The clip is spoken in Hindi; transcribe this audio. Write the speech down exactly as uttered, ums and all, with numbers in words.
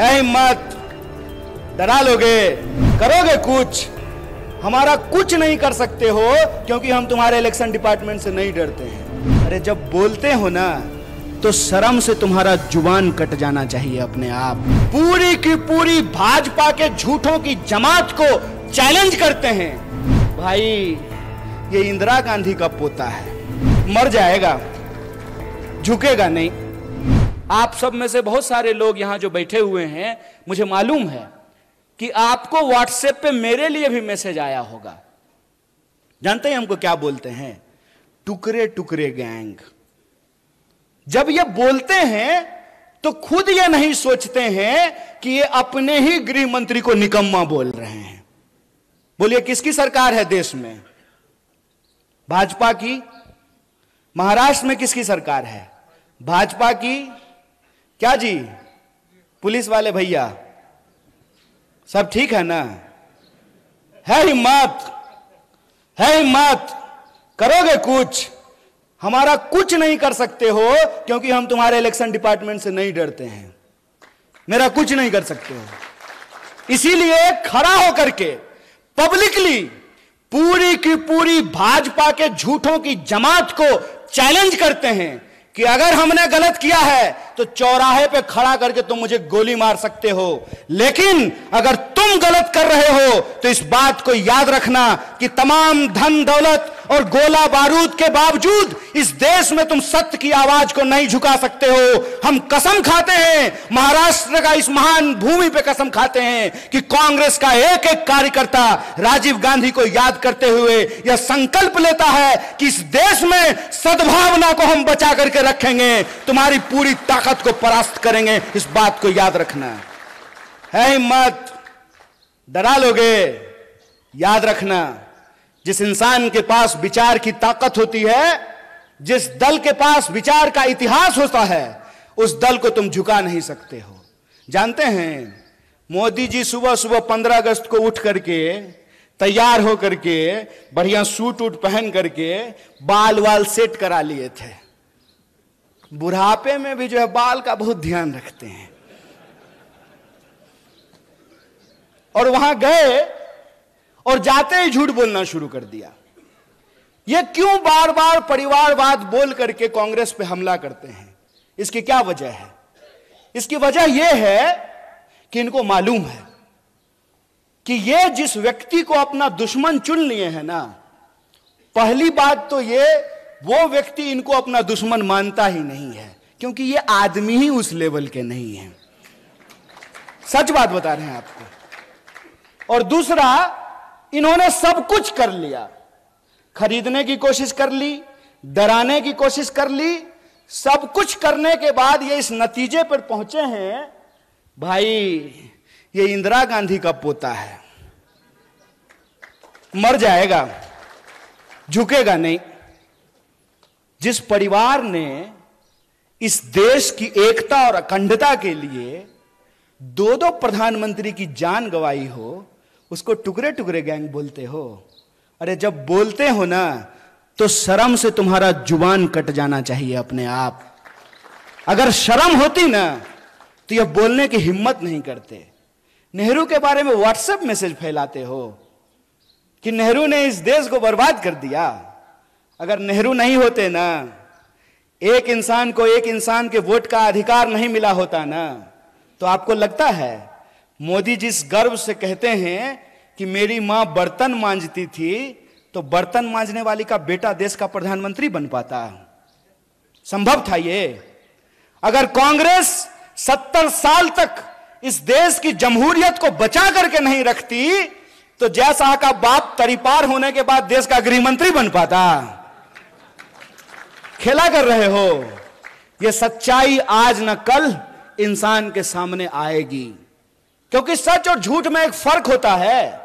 है हिम्मत, डरा लोगे, करोगे कुछ, हमारा कुछ नहीं कर सकते हो क्योंकि हम तुम्हारे इलेक्शन डिपार्टमेंट से नहीं डरते हैं। अरे जब बोलते हो ना तो शर्म से तुम्हारा जुबान कट जाना चाहिए अपने आप। पूरी की पूरी भाजपा के झूठों की जमात को चैलेंज करते हैं। भाई ये इंदिरा गांधी का पोता है, मर जाएगा, झुकेगा नहीं। आप सब में से बहुत सारे लोग यहाँ जो बैठे हुए हैं, मुझे मालूम है कि आपको व्हाट्सएप पे मेरे लिए भी मैसेज आया होगा। जानते हैं हमको क्या बोलते हैं? टुकड़े टुकड़े गैंग। जब ये बोलते हैं तो खुद ये नहीं सोचते हैं कि ये अपने ही गृह मंत्री को निकम्मा बोल रहे हैं। बोलिए किसकी सरकार है देश में? भाजपा की। महाराष्ट्र में किसकी सरकार है? भाजपा की। क्या जी पुलिस वाले भैया सब ठीक है ना? है हिम्मत, है हिम्मत, करोगे कुछ, हमारा कुछ नहीं कर सकते हो क्योंकि हम तुम्हारे इलेक्शन डिपार्टमेंट से नहीं डरते हैं। मेरा कुछ नहीं कर सकते हो। इसीलिए खड़ा होकर के पब्लिकली पूरी की पूरी भाजपा के झूठों की जमात को चैलेंज करते हैं कि अगर हमने गलत किया है तो चौराहे पे खड़ा करके तुम मुझे गोली मार सकते हो, लेकिन अगर तुम गलत कर रहे हो तो इस बात को याद रखना कि तमाम धन दौलत और गोला बारूद के बावजूद इस देश में तुम सत्य की आवाज को नहीं झुका सकते हो। हम कसम खाते हैं, महाराष्ट्र का इस महान भूमि पे कसम खाते हैं कि कांग्रेस का एक एक कार्यकर्ता राजीव गांधी को याद करते हुए यह संकल्प लेता है कि इस देश में सद्भावना को हम बचा करके रखेंगे, तुम्हारी पूरी ताकत को परास्त करेंगे। इस बात को याद रखना है हिम्मत, डरा लोगे, याद रखना। जिस इंसान के पास विचार की ताकत होती है, जिस दल के पास विचार का इतिहास होता है, उस दल को तुम झुका नहीं सकते हो। जानते हैं मोदी जी सुबह सुबह पंद्रह अगस्त को उठ करके तैयार हो करके बढ़िया सूट उट पहन करके बाल वाल सेट करा लिए थे। बुढ़ापे में भी जो है बाल का बहुत ध्यान रखते हैं। और वहां गए और जाते ही झूठ बोलना शुरू कर दिया। ये क्यों बार बार परिवारवाद बोल करके कांग्रेस पे हमला करते हैं? इसकी क्या वजह है? इसकी वजह यह है कि इनको मालूम है कि ये जिस व्यक्ति को अपना दुश्मन चुन लिए है ना, पहली बात तो ये वो व्यक्ति इनको अपना दुश्मन मानता ही नहीं है क्योंकि ये आदमी ही उस लेवल के नहीं है। सच बात बता रहे हैं आपको। और दूसरा, इन्होंने सब कुछ कर लिया, खरीदने की कोशिश कर ली, डराने की कोशिश कर ली, सब कुछ करने के बाद ये इस नतीजे पर पहुंचे हैं, भाई ये इंदिरा गांधी का पोता है, मर जाएगा, झुकेगा नहीं। जिस परिवार ने इस देश की एकता और अखंडता के लिए दो दो प्रधानमंत्री की जान गंवाई हो, उसको टुकड़े टुकड़े गैंग बोलते हो। अरे जब बोलते हो ना तो शर्म से तुम्हारा जुबान कट जाना चाहिए अपने आप। अगर शर्म होती ना तो यह बोलने की हिम्मत नहीं करते। नेहरू के बारे में व्हाट्सएप मैसेज फैलाते हो कि नेहरू ने इस देश को बर्बाद कर दिया। अगर नेहरू नहीं होते ना, एक इंसान को एक इंसान के वोट का अधिकार नहीं मिला होता ना, तो आपको लगता है मोदी जिस गर्व से कहते हैं कि मेरी माँ बर्तन मांजती थी, तो बर्तन मांजने वाली का बेटा देश का प्रधानमंत्री बन पाता? संभव था ये? अगर कांग्रेस सत्तर साल तक इस देश की जमहूरियत को बचा करके नहीं रखती तो जय शाह का बाप तरीपार होने के बाद देश का गृहमंत्री बन पाता? खेला कर रहे हो। यह सच्चाई आज न कल इंसान के सामने आएगी क्योंकि सच और झूठ में एक फर्क होता है।